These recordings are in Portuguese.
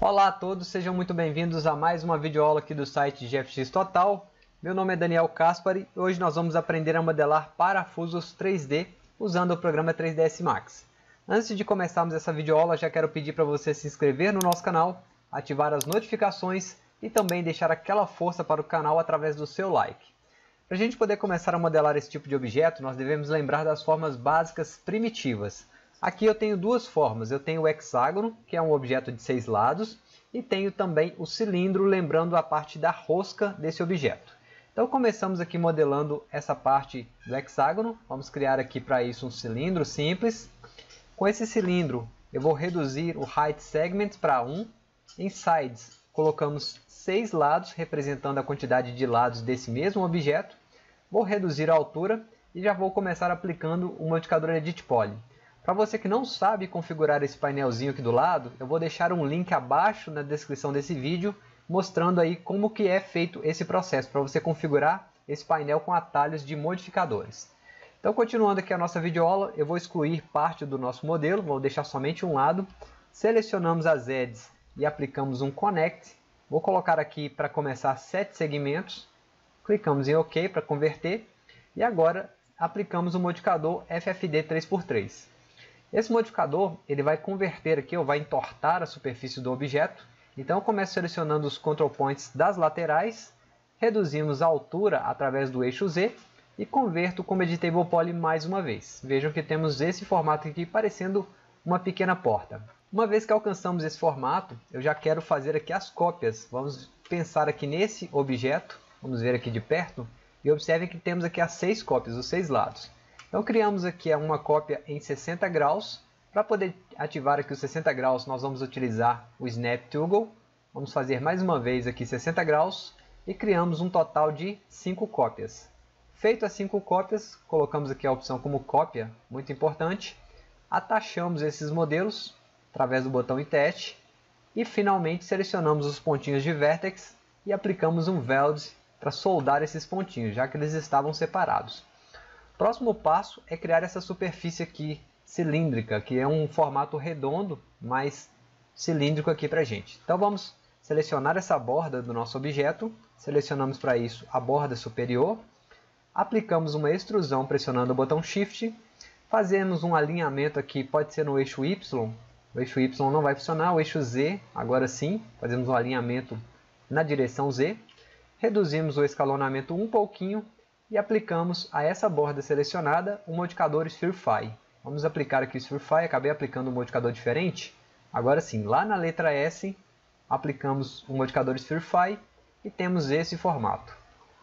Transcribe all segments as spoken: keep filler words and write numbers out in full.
Olá a todos, sejam muito bem-vindos a mais uma videoaula aqui do site de G F X Total. Meu nome é Daniel Caspari e hoje nós vamos aprender a modelar parafusos três D usando o programa três D S Max. Antes de começarmos essa videoaula, já quero pedir para você se inscrever no nosso canal, ativar as notificações e também deixar aquela força para o canal através do seu like. Para a gente poder começar a modelar esse tipo de objeto, nós devemos lembrar das formas básicas primitivas. Aqui eu tenho duas formas, eu tenho o hexágono, que é um objeto de seis lados, e tenho também o cilindro, lembrando a parte da rosca desse objeto. Então começamos aqui modelando essa parte do hexágono, vamos criar aqui para isso um cilindro simples. Com esse cilindro eu vou reduzir o height segment para um, em sides colocamos seis lados, representando a quantidade de lados desse mesmo objeto. Vou reduzir a altura e já vou começar aplicando o modificador Edit Poly. Para você que não sabe configurar esse painelzinho aqui do lado, eu vou deixar um link abaixo na descrição desse vídeo, mostrando aí como que é feito esse processo, para você configurar esse painel com atalhos de modificadores. Então, continuando aqui a nossa videoaula, eu vou excluir parte do nosso modelo, vou deixar somente um lado, selecionamos as edges e aplicamos um connect, vou colocar aqui para começar sete segmentos, clicamos em OK para converter, e agora aplicamos o modificador F F D três por três. Esse modificador ele vai converter aqui, ou vai entortar a superfície do objeto. Então eu começo selecionando os control points das laterais, reduzimos a altura através do eixo Z e converto como editable poly mais uma vez. Vejam que temos esse formato aqui parecendo uma pequena porta. Uma vez que alcançamos esse formato, eu já quero fazer aqui as cópias. Vamos pensar aqui nesse objeto, vamos ver aqui de perto, e observem que temos aqui as seis cópias, os seis lados. Então criamos aqui uma cópia em sessenta graus. Para poder ativar aqui os sessenta graus, nós vamos utilizar o Snap Toggle. Vamos fazer mais uma vez aqui sessenta graus e criamos um total de cinco cópias. Feito as cinco cópias, colocamos aqui a opção como cópia, muito importante. Atachamos esses modelos através do botão Attach e finalmente selecionamos os pontinhos de vértex e aplicamos um Weld para soldar esses pontinhos, já que eles estavam separados. Próximo passo é criar essa superfície aqui cilíndrica, que é um formato redondo, mas cilíndrico aqui para a gente. Então vamos selecionar essa borda do nosso objeto, selecionamos para isso a borda superior, aplicamos uma extrusão pressionando o botão Shift, fazemos um alinhamento aqui, pode ser no eixo Y, o eixo Y não vai funcionar, o eixo Z, agora sim, fazemos um alinhamento na direção Z, reduzimos o escalonamento um pouquinho, e aplicamos a essa borda selecionada o modificador Spherify. Vamos aplicar aqui o Spherify, acabei aplicando um modificador diferente. Agora sim, lá na letra S, aplicamos o modificador Spherify e temos esse formato.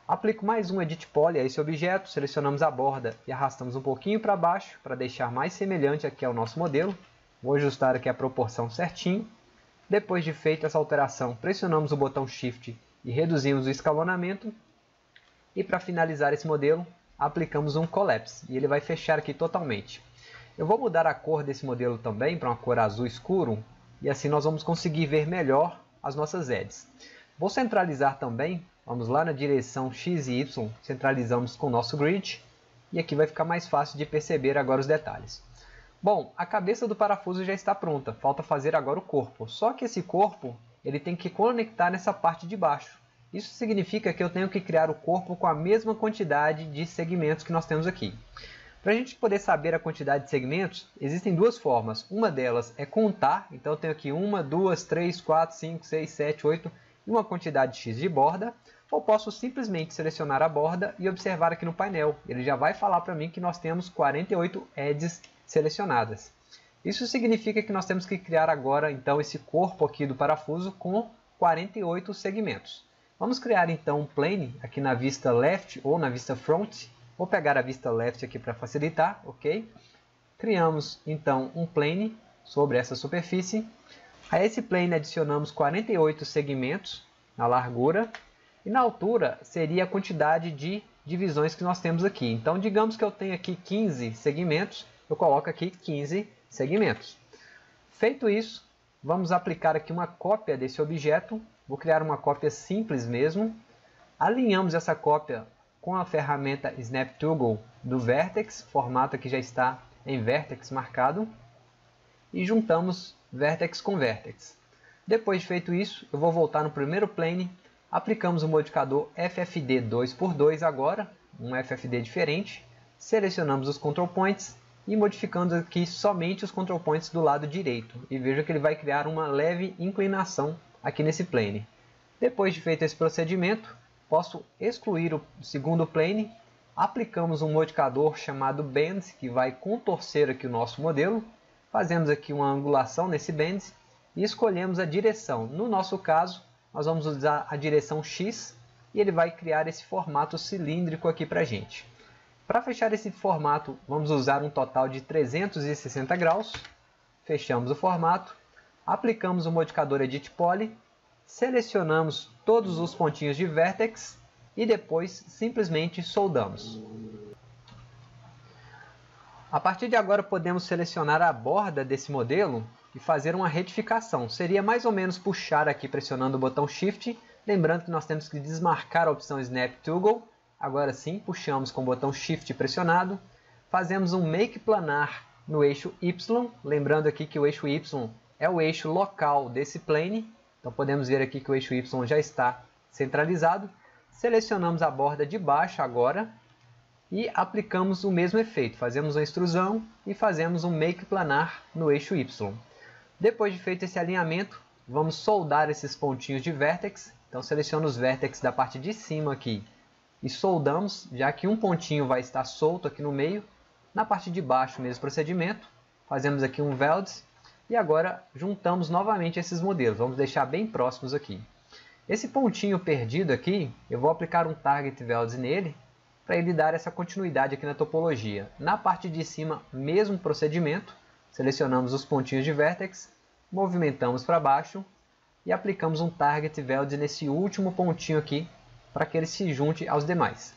Aplico mais um Edit Poly a esse objeto, selecionamos a borda e arrastamos um pouquinho para baixo, para deixar mais semelhante aqui ao nosso modelo. Vou ajustar aqui a proporção certinho. Depois de feita essa alteração, pressionamos o botão Shift e reduzimos o escalonamento. E para finalizar esse modelo, aplicamos um Collapse e ele vai fechar aqui totalmente. Eu vou mudar a cor desse modelo também para uma cor azul escuro e assim nós vamos conseguir ver melhor as nossas edges. Vou centralizar também, vamos lá na direção X e Y, centralizamos com o nosso grid e aqui vai ficar mais fácil de perceber agora os detalhes. Bom, a cabeça do parafuso já está pronta, falta fazer agora o corpo, só que esse corpo ele tem que conectar nessa parte de baixo. Isso significa que eu tenho que criar o corpo com a mesma quantidade de segmentos que nós temos aqui. Para a gente poder saber a quantidade de segmentos, existem duas formas. Uma delas é contar, então eu tenho aqui uma, duas, três, quatro, cinco, seis, sete, oito e uma quantidade X de borda. Ou posso simplesmente selecionar a borda e observar aqui no painel. Ele já vai falar para mim que nós temos quarenta e oito edges selecionadas. Isso significa que nós temos que criar agora então esse corpo aqui do parafuso com quarenta e oito segmentos. Vamos criar então um plane aqui na vista left ou na vista front. Vou pegar a vista left aqui para facilitar, ok? Criamos então um plane sobre essa superfície. A esse plane adicionamos quarenta e oito segmentos na largura. E na altura seria a quantidade de divisões que nós temos aqui. Então digamos que eu tenho aqui quinze segmentos. Eu coloco aqui quinze segmentos. Feito isso, vamos aplicar aqui uma cópia desse objeto. Vou criar uma cópia simples mesmo. Alinhamos essa cópia com a ferramenta Snap Toggle do Vertex. Formato que já está em Vertex marcado. E juntamos Vertex com Vertex. Depois de feito isso, eu vou voltar no primeiro plane, aplicamos o modificador F F D dois por dois agora, um F F D diferente, selecionamos os control points e modificando aqui somente os control points do lado direito. E veja que ele vai criar uma leve inclinação aqui nesse plane. Depois de feito esse procedimento, posso excluir o segundo plane, aplicamos um modificador chamado Bend, que vai contorcer aqui o nosso modelo, fazemos aqui uma angulação nesse Bend e escolhemos a direção. No nosso caso, nós vamos usar a direção X e ele vai criar esse formato cilíndrico aqui para a gente. Para fechar esse formato, vamos usar um total de trezentos e sessenta graus, fechamos o formato, aplicamos o modificador Edit Poly, selecionamos todos os pontinhos de vértex e depois simplesmente soldamos. A partir de agora podemos selecionar a borda desse modelo e fazer uma retificação. Seria mais ou menos puxar aqui pressionando o botão Shift, lembrando que nós temos que desmarcar a opção Snap Toggle. Agora sim, puxamos com o botão Shift pressionado, fazemos um Make Planar no eixo Y, lembrando aqui que o eixo Y é o eixo local desse plane, então podemos ver aqui que o eixo Y já está centralizado. Selecionamos a borda de baixo agora e aplicamos o mesmo efeito. Fazemos uma extrusão e fazemos um Make Planar no eixo Y. Depois de feito esse alinhamento, vamos soldar esses pontinhos de vértex. Então seleciona os vértex da parte de cima aqui e soldamos, já que um pontinho vai estar solto aqui no meio. Na parte de baixo, mesmo procedimento. Fazemos aqui um Weld e agora juntamos novamente esses modelos. Vamos deixar bem próximos aqui. Esse pontinho perdido aqui, eu vou aplicar um Target Weld nele, para ele dar essa continuidade aqui na topologia. Na parte de cima, mesmo procedimento, selecionamos os pontinhos de vértex, movimentamos para baixo e aplicamos um Target Weld nesse último pontinho aqui, para que ele se junte aos demais.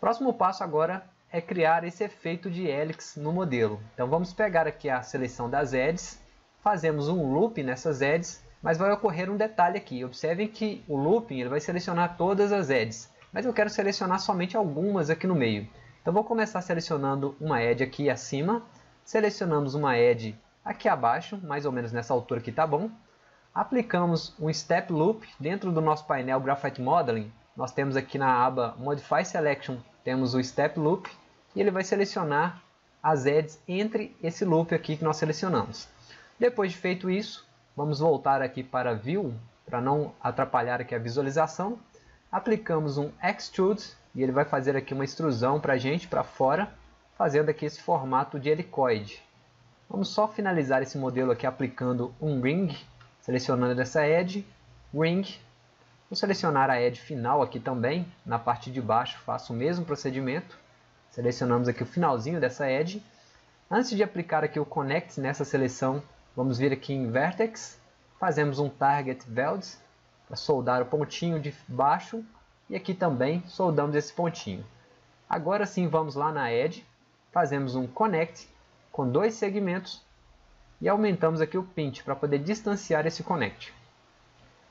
Próximo passo agora é criar esse efeito de helix no modelo. Então vamos pegar aqui a seleção das edges, fazemos um loop nessas edges, mas vai ocorrer um detalhe aqui, observem que o looping ele vai selecionar todas as edges, mas eu quero selecionar somente algumas aqui no meio. Então vou começar selecionando uma edge aqui acima, selecionamos uma edge aqui abaixo, mais ou menos nessa altura aqui tá bom, aplicamos um Step Loop dentro do nosso painel Graphite Modeling, nós temos aqui na aba Modify Selection, temos o Step Loop, e ele vai selecionar as edges entre esse loop aqui que nós selecionamos. Depois de feito isso, vamos voltar aqui para View, para não atrapalhar aqui a visualização. Aplicamos um Extrude e ele vai fazer aqui uma extrusão para a gente, para fora, fazendo aqui esse formato de helicoide. Vamos só finalizar esse modelo aqui aplicando um Ring, selecionando essa Edge, Ring. Vou selecionar a Edge final aqui também, na parte de baixo faço o mesmo procedimento. Selecionamos aqui o finalzinho dessa Edge. Antes de aplicar aqui o Connect nessa seleção, vamos vir aqui em Vertex, fazemos um Target Weld para soldar o pontinho de baixo e aqui também soldamos esse pontinho. Agora sim vamos lá na Edge, fazemos um Connect com dois segmentos e aumentamos aqui o Pinch para poder distanciar esse Connect.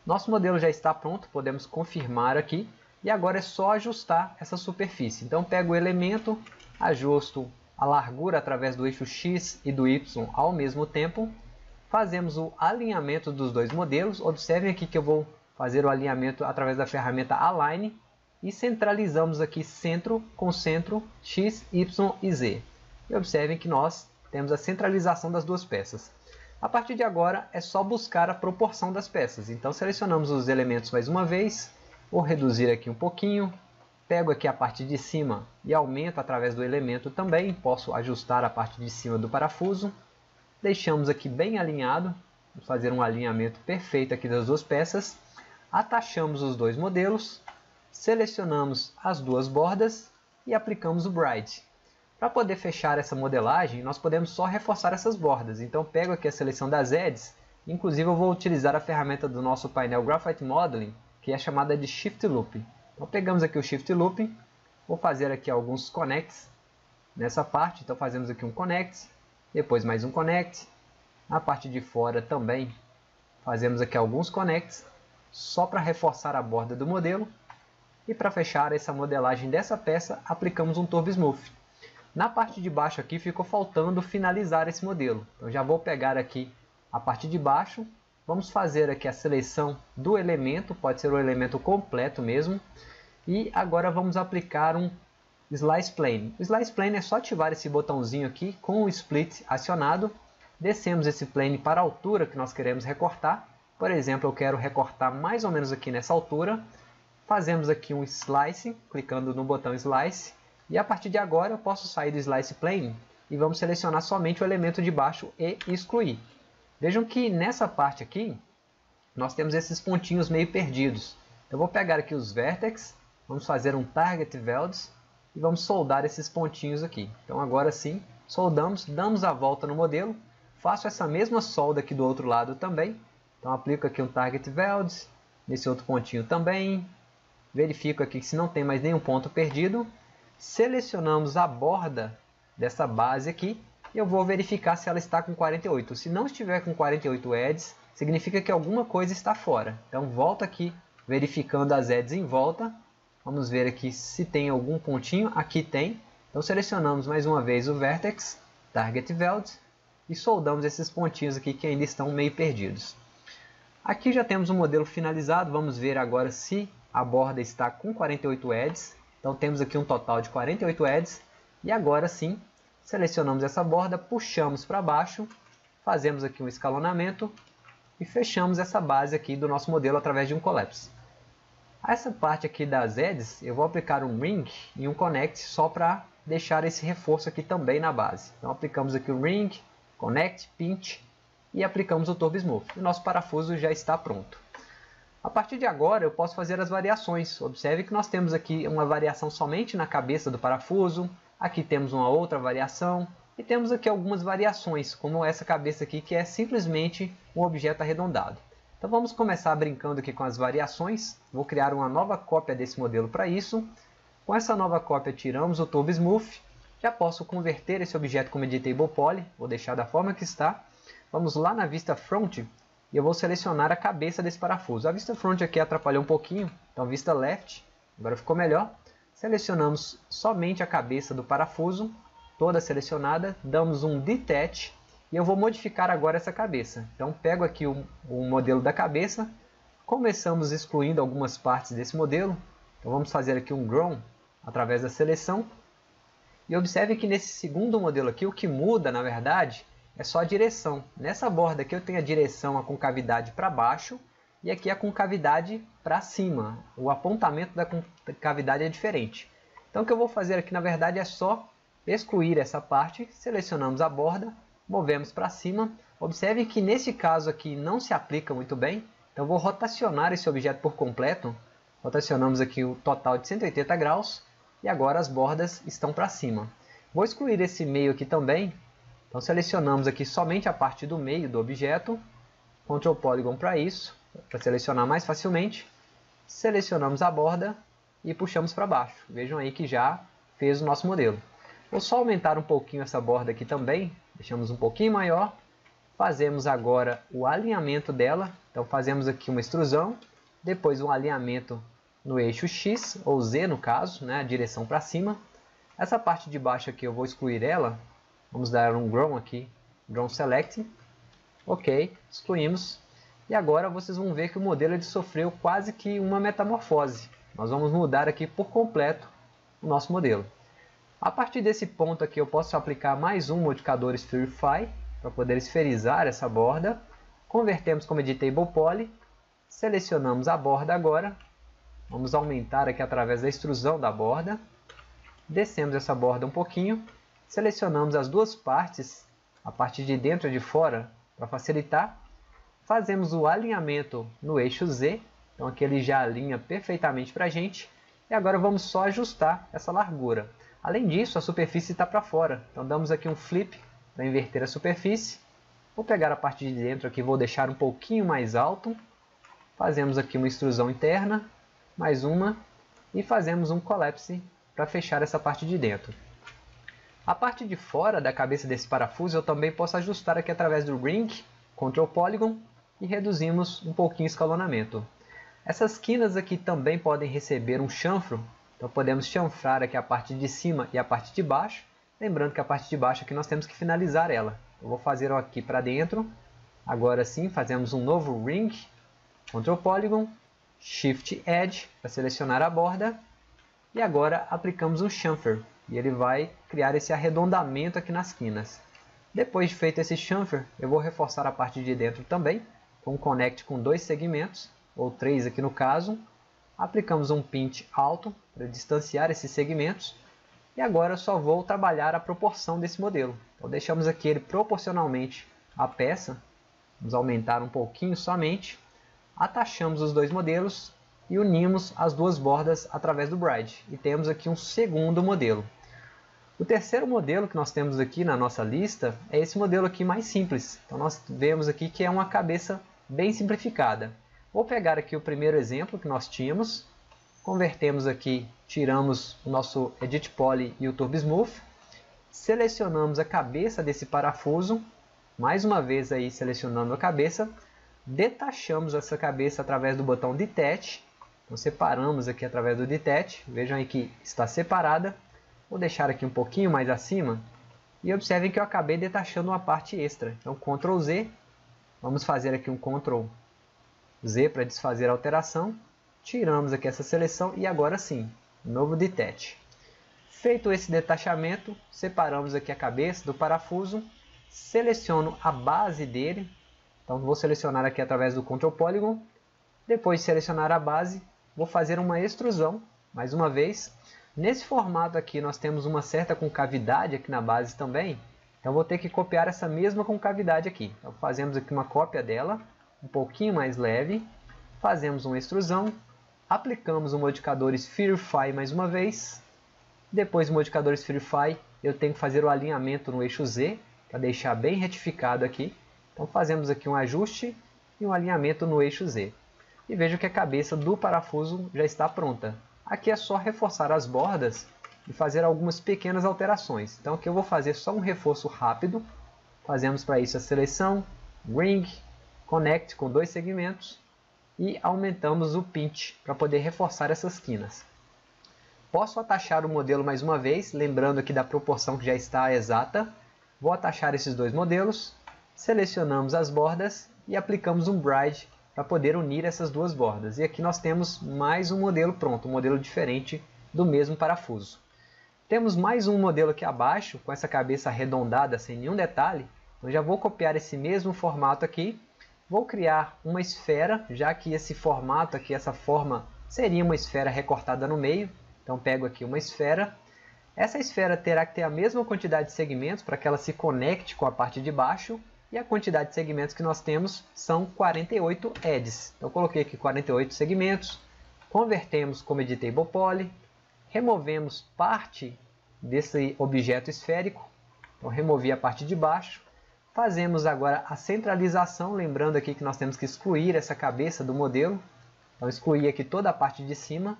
Nosso modelo já está pronto, podemos confirmar aqui e agora é só ajustar essa superfície. Então pego o elemento, ajusto a largura através do eixo X e do Y ao mesmo tempo. Fazemos o alinhamento dos dois modelos, observem aqui que eu vou fazer o alinhamento através da ferramenta Align e centralizamos aqui centro com centro, X, Y e Z. E observem que nós temos a centralização das duas peças. A partir de agora é só buscar a proporção das peças, então selecionamos os elementos mais uma vez, vou reduzir aqui um pouquinho, pego aqui a parte de cima e aumento através do elemento também, posso ajustar a parte de cima do parafuso. Deixamos aqui bem alinhado, vamos fazer um alinhamento perfeito aqui das duas peças. Atachamos os dois modelos, selecionamos as duas bordas e aplicamos o Bride. Para poder fechar essa modelagem, nós podemos só reforçar essas bordas. Então pego aqui a seleção das edges, inclusive eu vou utilizar a ferramenta do nosso painel Graphite Modeling, que é chamada de Shift Loop. Então pegamos aqui o Shift Loop, vou fazer aqui alguns Connects nessa parte, então fazemos aqui um Connect. Depois mais um Connect. Na parte de fora também fazemos aqui alguns Connects, só para reforçar a borda do modelo. E para fechar essa modelagem dessa peça, aplicamos um TurboSmooth. Na parte de baixo aqui ficou faltando finalizar esse modelo. Então já vou pegar aqui a parte de baixo, Vamos fazer aqui a seleção do elemento, pode ser o elemento completo mesmo. E agora vamos aplicar um Slice Plane. O Slice Plane é só ativar esse botãozinho aqui com o Split acionado. Descemos esse plane para a altura que nós queremos recortar. Por exemplo, eu quero recortar mais ou menos aqui nessa altura. Fazemos aqui um Slice, clicando no botão Slice. E a partir de agora eu posso sair do Slice Plane e vamos selecionar somente o elemento de baixo e excluir. Vejam que nessa parte aqui, nós temos esses pontinhos meio perdidos. Eu vou pegar aqui os Vertex, vamos fazer um Target Weld e vamos soldar esses pontinhos aqui. Então agora sim, soldamos, damos a volta no modelo. Faço essa mesma solda aqui do outro lado também. Então aplico aqui um Target Weld, nesse outro pontinho também. Verifico aqui se não tem mais nenhum ponto perdido. Selecionamos a borda dessa base aqui. E eu vou verificar se ela está com quarenta e oito. Se não estiver com quarenta e oito edges, significa que alguma coisa está fora. Então volta aqui, verificando as edges em volta. Vamos ver aqui se tem algum pontinho. Aqui tem. Então selecionamos mais uma vez o Vertex, Target Weld, e soldamos esses pontinhos aqui que ainda estão meio perdidos. Aqui já temos um modelo finalizado. Vamos ver agora se a borda está com quarenta e oito edges. Então temos aqui um total de quarenta e oito edges. E agora sim, selecionamos essa borda, puxamos para baixo, fazemos aqui um escalonamento e fechamos essa base aqui do nosso modelo através de um collapse. Essa parte aqui das edges, eu vou aplicar um ring e um connect só para deixar esse reforço aqui também na base. Então aplicamos aqui o ring, connect, pinch e aplicamos o TurboSmooth. O nosso parafuso já está pronto. A partir de agora eu posso fazer as variações. Observe que nós temos aqui uma variação somente na cabeça do parafuso. Aqui temos uma outra variação e temos aqui algumas variações, como essa cabeça aqui, que é simplesmente um objeto arredondado. Então vamos começar brincando aqui com as variações. Vou criar uma nova cópia desse modelo para isso. Com essa nova cópia tiramos o TurboSmooth. Já posso converter esse objeto como Editable Poly. Vou deixar da forma que está. Vamos lá na vista front e eu vou selecionar a cabeça desse parafuso. A vista front aqui atrapalhou um pouquinho, então vista left. Agora ficou melhor. Selecionamos somente a cabeça do parafuso, toda selecionada, damos um Detach e eu vou modificar agora essa cabeça. Então pego aqui o, o modelo da cabeça, começamos excluindo algumas partes desse modelo. Então vamos fazer aqui um Grown através da seleção. E observe que nesse segundo modelo aqui, o que muda na verdade é só a direção. Nessa borda aqui eu tenho a direção, a concavidade para baixo. E aqui a concavidade para cima, o apontamento da concavidade é diferente. Então o que eu vou fazer aqui na verdade é só excluir essa parte, selecionamos a borda, movemos para cima. Observe que nesse caso aqui não se aplica muito bem, então vou rotacionar esse objeto por completo. Rotacionamos aqui o total de cento e oitenta graus e agora as bordas estão para cima. Vou excluir esse meio aqui também, então selecionamos aqui somente a parte do meio do objeto, Ctrl Polygon para isso. Para selecionar mais facilmente, selecionamos a borda e puxamos para baixo. Vejam aí que já fez o nosso modelo. Vou só aumentar um pouquinho essa borda aqui também, deixamos um pouquinho maior. Fazemos agora o alinhamento dela, então fazemos aqui uma extrusão, depois um alinhamento no eixo X, ou Z no caso, né, a direção para cima. Essa parte de baixo aqui eu vou excluir ela, vamos dar um Grown aqui, Grown Select, ok, excluímos. E agora vocês vão ver que o modelo ele sofreu quase que uma metamorfose. Nós vamos mudar aqui por completo o nosso modelo. A partir desse ponto aqui eu posso aplicar mais um modificador Spherify para poder esferizar essa borda. Convertemos como Editable Poly. Selecionamos a borda agora. Vamos aumentar aqui através da extrusão da borda. Descemos essa borda um pouquinho. Selecionamos as duas partes, a parte de dentro e de fora, para facilitar. Fazemos o alinhamento no eixo Z, então aqui ele já alinha perfeitamente para a gente. E agora vamos só ajustar essa largura. Além disso, a superfície está para fora, então damos aqui um flip para inverter a superfície. Vou pegar a parte de dentro aqui, vou deixar um pouquinho mais alto. Fazemos aqui uma extrusão interna, mais uma, e fazemos um collapse para fechar essa parte de dentro. A parte de fora da cabeça desse parafuso eu também posso ajustar aqui através do ring, Ctrl Polygon. E reduzimos um pouquinho o escalonamento. Essas quinas aqui também podem receber um chanfro. Então podemos chanfrar aqui a parte de cima e a parte de baixo. Lembrando que a parte de baixo aqui nós temos que finalizar ela. Eu vou fazer aqui para dentro. Agora sim, fazemos um novo ring. Ctrl Polygon, Shift Edge para selecionar a borda. E agora aplicamos um chamfer. E ele vai criar esse arredondamento aqui nas quinas. Depois de feito esse chamfer, eu vou reforçar a parte de dentro também. Com um connect com dois segmentos, ou três aqui no caso. Aplicamos um pinch alto para distanciar esses segmentos. E agora eu só vou trabalhar a proporção desse modelo. Então deixamos aqui ele proporcionalmente à peça. Vamos aumentar um pouquinho somente. Atachamos os dois modelos e unimos as duas bordas através do bride. E temos aqui um segundo modelo. O terceiro modelo que nós temos aqui na nossa lista é esse modelo aqui mais simples. Então nós vemos aqui que é uma cabeça bem simplificada. Vou pegar aqui o primeiro exemplo que nós tínhamos. Convertemos aqui, tiramos o nosso Edit Poly e o TurboSmooth. Selecionamos a cabeça desse parafuso. Mais uma vez aí selecionando a cabeça. Detachamos essa cabeça através do botão Detach. Então separamos aqui através do Detach. Vejam aí que está separada. Vou deixar aqui um pouquinho mais acima. E observem que eu acabei detachando uma parte extra. Então Ctrl Z. Vamos fazer aqui um Ctrl Z para desfazer a alteração. Tiramos aqui essa seleção e agora sim, novo detach. Feito esse detachamento, separamos aqui a cabeça do parafuso, seleciono a base dele, então vou selecionar aqui através do Ctrl Polygon, depois de selecionar a base, vou fazer uma extrusão, mais uma vez. Nesse formato aqui nós temos uma certa concavidade aqui na base também, então vou ter que copiar essa mesma concavidade aqui. Então fazemos aqui uma cópia dela, um pouquinho mais leve, fazemos uma extrusão, aplicamos o modificador Spherify mais uma vez. Depois do modificador Spherify, eu tenho que fazer o alinhamento no eixo Z, para deixar bem retificado aqui. Então fazemos aqui um ajuste e um alinhamento no eixo Z. E vejo que a cabeça do parafuso já está pronta. Aqui é só reforçar as bordas e fazer algumas pequenas alterações. Então aqui eu vou fazer só um reforço rápido. Fazemos para isso a seleção, ring, connect com dois segmentos. E aumentamos o pinch para poder reforçar essas quinas. Posso atachar o modelo mais uma vez, lembrando aqui da proporção que já está exata. Vou atachar esses dois modelos, selecionamos as bordas e aplicamos um bride para poder unir essas duas bordas. E aqui nós temos mais um modelo pronto, um modelo diferente do mesmo parafuso. Temos mais um modelo aqui abaixo, com essa cabeça arredondada sem nenhum detalhe. Eu já vou copiar esse mesmo formato aqui. Vou criar uma esfera, já que esse formato aqui, essa forma, seria uma esfera recortada no meio. Então pego aqui uma esfera. Essa esfera terá que ter a mesma quantidade de segmentos para que ela se conecte com a parte de baixo. E a quantidade de segmentos que nós temos são quarenta e oito edges. Então coloquei aqui quarenta e oito segmentos. Convertemos como Edit Poly. Removemos parte desse objeto esférico. Então removi a parte de baixo. Fazemos agora a centralização, lembrando aqui que nós temos que excluir essa cabeça do modelo. Então excluir aqui toda a parte de cima.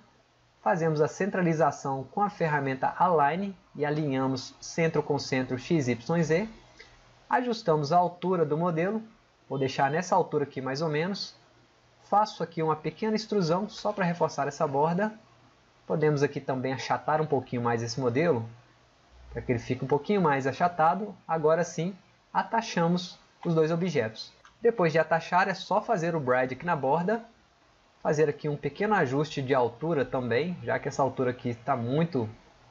Fazemos a centralização com a ferramenta Align e alinhamos centro com centro X Y Z. Ajustamos a altura do modelo, vou deixar nessa altura aqui mais ou menos. Faço aqui uma pequena extrusão só para reforçar essa borda. Podemos aqui também achatar um pouquinho mais esse modelo, para que ele fique um pouquinho mais achatado. Agora sim, atachamos os dois objetos. Depois de atachar é só fazer o bride aqui na borda, fazer aqui um pequeno ajuste de altura também, já que essa altura aqui está muito,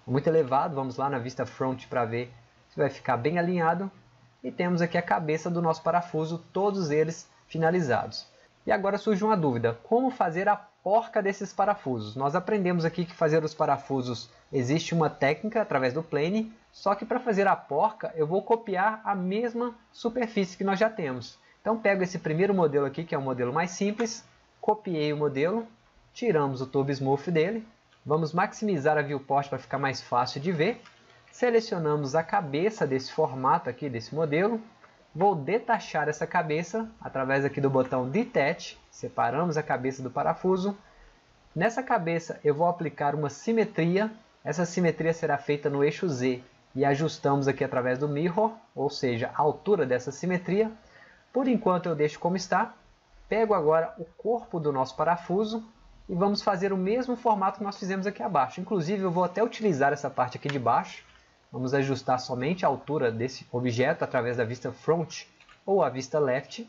muito elevado. Vamos lá na vista front para ver se vai ficar bem alinhado. E temos aqui a cabeça do nosso parafuso, todos eles finalizados. E agora surge uma dúvida, como fazer a porca desses parafusos? Nós aprendemos aqui que fazer os parafusos existe uma técnica através do plane, só que para fazer a porca eu vou copiar a mesma superfície que nós já temos. Então pego esse primeiro modelo aqui, que é o modelo mais simples, copiei o modelo, tiramos o TurboSmooth dele, vamos maximizar a viewport para ficar mais fácil de ver, selecionamos a cabeça desse formato aqui, desse modelo, vou detachar essa cabeça através aqui do botão Detach, separamos a cabeça do parafuso. Nessa cabeça eu vou aplicar uma simetria, essa simetria será feita no eixo Z e ajustamos aqui através do mirror, ou seja, a altura dessa simetria. Por enquanto eu deixo como está, pego agora o corpo do nosso parafuso e vamos fazer o mesmo formato que nós fizemos aqui abaixo. Inclusive eu vou até utilizar essa parte aqui de baixo. Vamos ajustar somente a altura desse objeto através da vista front ou a vista left.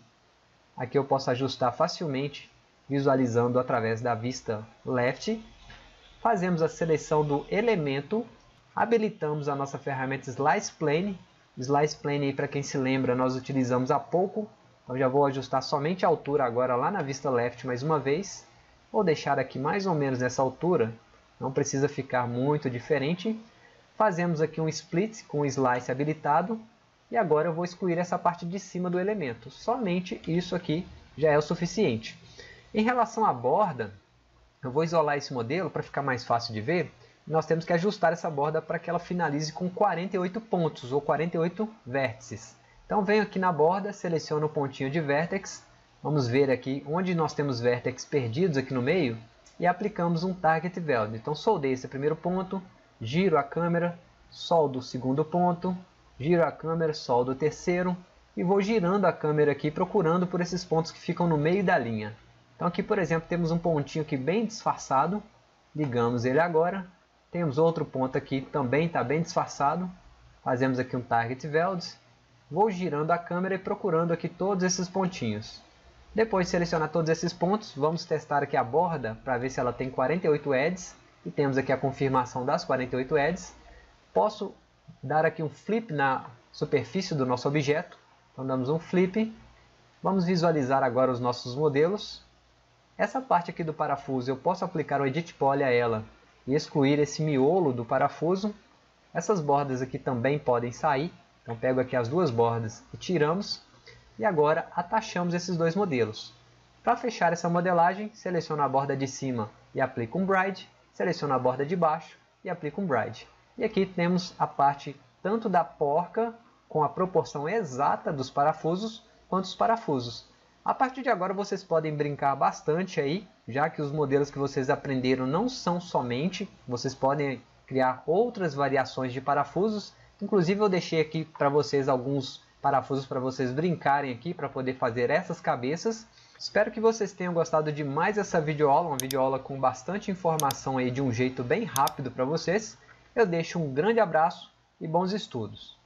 Aqui eu posso ajustar facilmente, visualizando através da vista Left. Fazemos a seleção do elemento, habilitamos a nossa ferramenta Slice Plane. Slice Plane, para quem se lembra, nós utilizamos há pouco. Então já vou ajustar somente a altura agora lá na vista Left mais uma vez. Vou deixar aqui mais ou menos nessa altura, não precisa ficar muito diferente. Fazemos aqui um Split com o Slice habilitado. E agora eu vou excluir essa parte de cima do elemento. Somente isso aqui já é o suficiente. Em relação à borda, eu vou isolar esse modelo para ficar mais fácil de ver. Nós temos que ajustar essa borda para que ela finalize com quarenta e oito pontos ou quarenta e oito vértices. Então venho aqui na borda, seleciono o pontinho de vértex. Vamos ver aqui onde nós temos vértex perdidos aqui no meio. E aplicamos um Target weld. Então soldei esse primeiro ponto, giro a câmera, soldo o segundo ponto, giro a câmera, soldo o terceiro e vou girando a câmera aqui procurando por esses pontos que ficam no meio da linha. Então aqui, por exemplo, temos um pontinho aqui bem disfarçado, ligamos ele agora, temos outro ponto aqui também está bem disfarçado, fazemos aqui um Target Weld, vou girando a câmera e procurando aqui todos esses pontinhos. Depois de selecionar todos esses pontos, vamos testar aqui a borda para ver se ela tem quarenta e oito edges e temos aqui a confirmação das quarenta e oito edges. Posso dar aqui um flip na superfície do nosso objeto, então damos um flip, vamos visualizar agora os nossos modelos. Essa parte aqui do parafuso eu posso aplicar o Edit Poly a ela e excluir esse miolo do parafuso. Essas bordas aqui também podem sair, então pego aqui as duas bordas e tiramos, e agora atachamos esses dois modelos. Para fechar essa modelagem, seleciono a borda de cima e aplico um Bride, seleciono a borda de baixo e aplico um Bride. E aqui temos a parte tanto da porca, com a proporção exata dos parafusos, quanto os parafusos. A partir de agora vocês podem brincar bastante aí, já que os modelos que vocês aprenderam não são somente, vocês podem criar outras variações de parafusos. Inclusive eu deixei aqui para vocês alguns parafusos para vocês brincarem aqui, para poder fazer essas cabeças. Espero que vocês tenham gostado de mais essa videoaula, uma videoaula com bastante informação aí de um jeito bem rápido para vocês. Eu deixo um grande abraço e bons estudos!